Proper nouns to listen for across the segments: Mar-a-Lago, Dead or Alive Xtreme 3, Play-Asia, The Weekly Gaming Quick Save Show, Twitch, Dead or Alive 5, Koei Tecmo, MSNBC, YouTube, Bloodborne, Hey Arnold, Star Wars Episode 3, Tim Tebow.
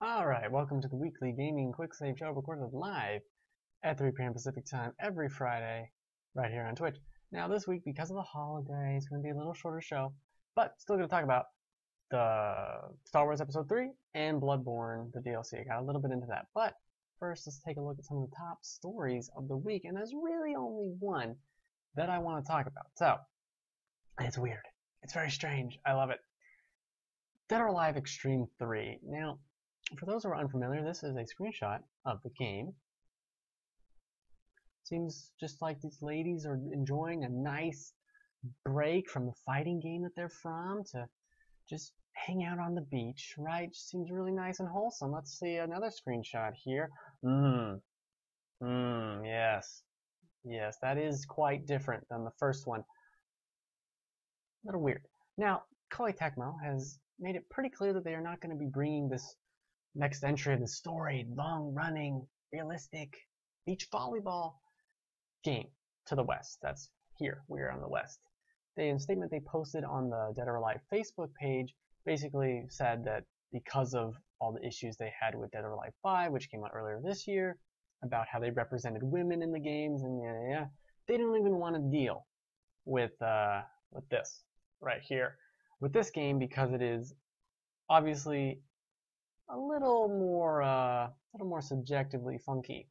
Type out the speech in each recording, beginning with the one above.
Alright, welcome to the weekly gaming quick save show recorded live at 3 p.m. Pacific time every Friday right here on Twitch. Now this week, because of the holiday, it's going to be a little shorter show, but still going to talk about the Star Wars Episode 3 and Bloodborne, the DLC. I got a little bit into that, but first let's take a look at some of the top stories of the week, and there's really only one that I want to talk about. So, it's weird. It's very strange. I love it. Dead or Alive Xtreme 3. Now, for those who are unfamiliar, this is a screenshot of the game. Seems just like these ladies are enjoying a nice break from the fighting game that they're from to just hang out on the beach, right? Just seems really nice and wholesome. Let's see another screenshot here. Yes. Yes, that is quite different than the first one. A little weird. Now, Koei Tecmo has made it pretty clear that they are not going to be bringing this next entry of the story, long-running, realistic beach volleyball game to the West. That's here. We're on the West. In a statement they posted on the Dead or Alive Facebook page, basically said that because of all the issues they had with Dead or Alive 5, which came out earlier this year, about how they represented women in the games and they didn't even want to deal with this right here, with this game, because it is obviously a little more subjectively funky.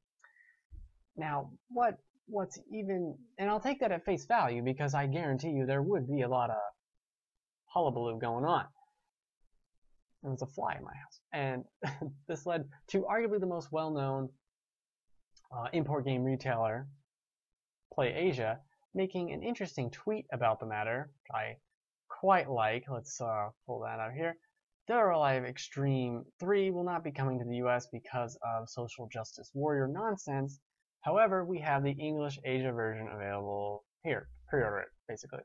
Now, what's even, and I'll take that at face value because I guarantee you there would be a lot of hullabaloo going on. There was a fly in my house, and this led to arguably the most well-known import game retailer, Play-Asia, making an interesting tweet about the matter. I quite like. Let's pull that out here. Dead or Alive Xtreme 3 will not be coming to the US because of social justice warrior nonsense. However, we have the English Asia version available here. Pre-order it, basically.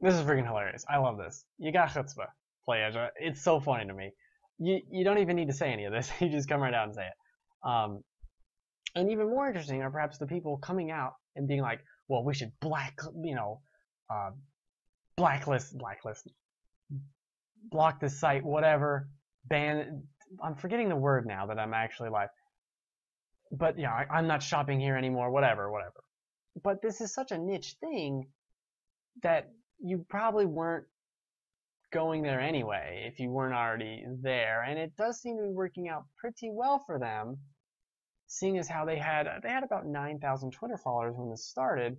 This is freaking hilarious. I love this. You got chutzpah, Play-Asia. It's so funny to me. You don't even need to say any of this. You just come right out and say it. And even more interesting are perhaps the people coming out and being like, well, we should block this site, whatever, ban. I'm forgetting the word now that I'm actually live. But yeah, I'm not shopping here anymore, whatever. But this is such a niche thing that you probably weren't going there anyway if you weren't already there. And it does seem to be working out pretty well for them, seeing as how they had about 9,000 Twitter followers when this started,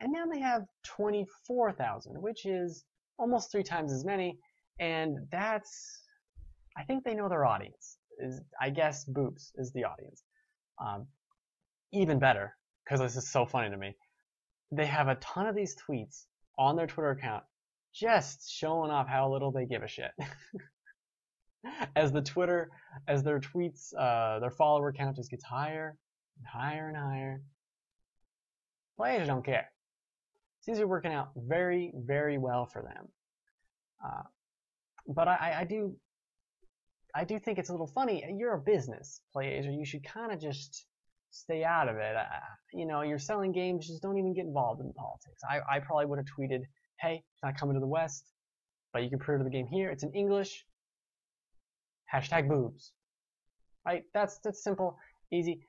and now they have 24,000, which is almost 3 times as many. And that's, I think they know their audience. I guess boobs is the audience. Even better, because this is so funny to me. They have a ton of these tweets on their Twitter account just showing off how little they give a shit. As their tweets, their follower count just gets higher and higher and higher. Players don't care. Seems to be working out very, very well for them. But I do think it's a little funny. You're a business, Play-Asia. You should kind of just stay out of it. You know, you're selling games. Just don't even get involved in politics. I probably would have tweeted, hey, it's not coming to the West, but you can pre-order the game here. It's in English. #boobs. Right? That's simple, easy.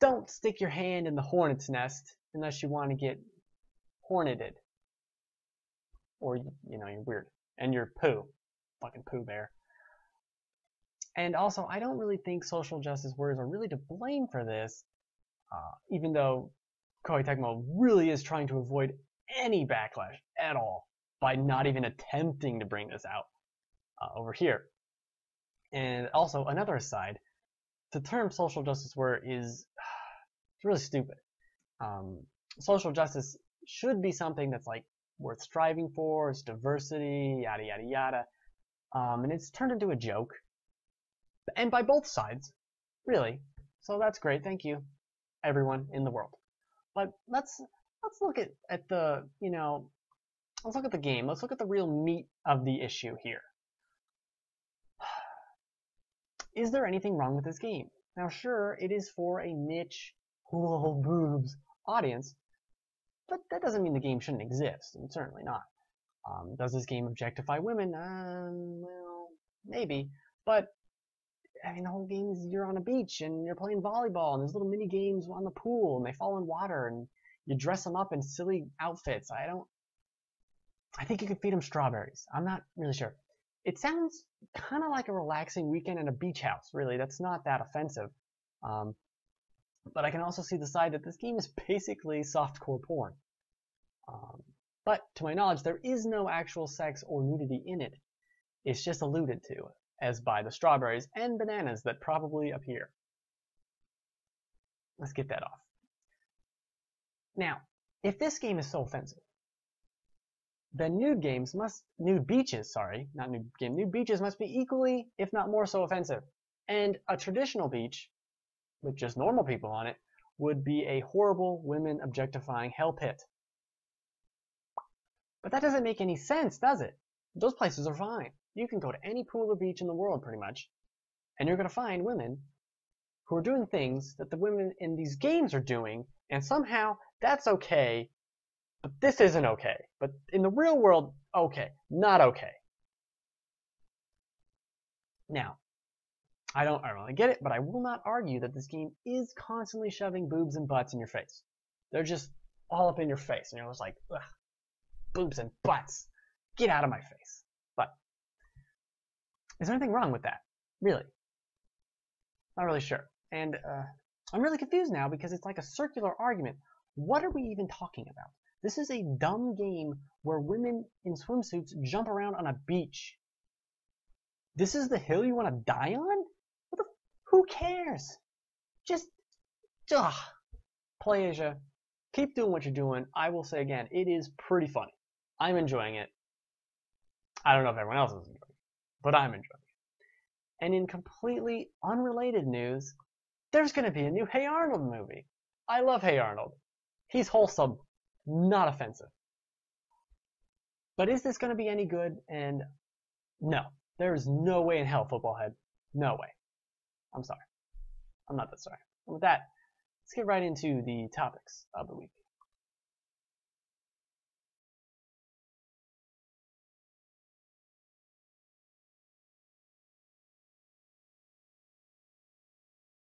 Don't stick your hand in the hornet's nest unless you want to get horneted. Or, you know, you're weird. And you're poo. Fucking Pooh Bear. And also, I don't really think social justice warriors are really to blame for this, even though Koei Tecmo really is trying to avoid any backlash at all by not even attempting to bring this out over here. And also, another aside, the term social justice warrior is it's really stupid. Social justice should be something that's like worth striving for, it's diversity, yada, yada, yada. And it's turned into a joke. And by both sides, really. So that's great. Thank you, everyone in the world. But let's look at the, you know, let's look at the game. Let's look at the real meat of the issue here. Is there anything wrong with this game? Now, sure, it is for a niche, whoa, boobs audience, but that doesn't mean the game shouldn't exist, and certainly not. Does this game objectify women? Well, maybe. But I mean, the whole game is you're on a beach and you're playing volleyball and there's little mini games on the pool and they fall in water and you dress them up in silly outfits. I think you could feed them strawberries. I'm not really sure. It sounds kind of like a relaxing weekend in a beach house, really. That's not that offensive. But I can also see the side that this game is basically softcore porn. But to my knowledge, there is no actual sex or nudity in it. It's just alluded to, as by the strawberries and bananas that probably appear. Let's get that off. Now, if this game is so offensive, then nude beaches must be equally, if not more so, offensive. And a traditional beach, with just normal people on it, would be a horrible women objectifying hell pit. But that doesn't make any sense, does it? Those places are fine. You can go to any pool or beach in the world, pretty much, and you're going to find women who are doing things that the women in these games are doing, and somehow that's okay, but this isn't okay. But in the real world, okay, not okay. Now, I don't really get it, but I will not argue that this game is constantly shoving boobs and butts in your face. They're just all up in your face, and you're just like, ugh, boobs and butts, get out of my face. But is there anything wrong with that? Really? Not really sure. And I'm really confused now because it's like a circular argument. What are we even talking about? This is a dumb game where women in swimsuits jump around on a beach. This is the hill you want to die on? Who cares? Just, ugh. Play-Asia, keep doing what you're doing. I will say again, it is pretty funny. I'm enjoying it. I don't know if everyone else is enjoying it, but I'm enjoying it. And in completely unrelated news, there's going to be a new Hey Arnold movie. I love Hey Arnold. He's wholesome, not offensive. But is this going to be any good? And no, there is no way in hell, football head. No way. I'm sorry. I'm not that sorry. And with that, let's get right into the topics of the week.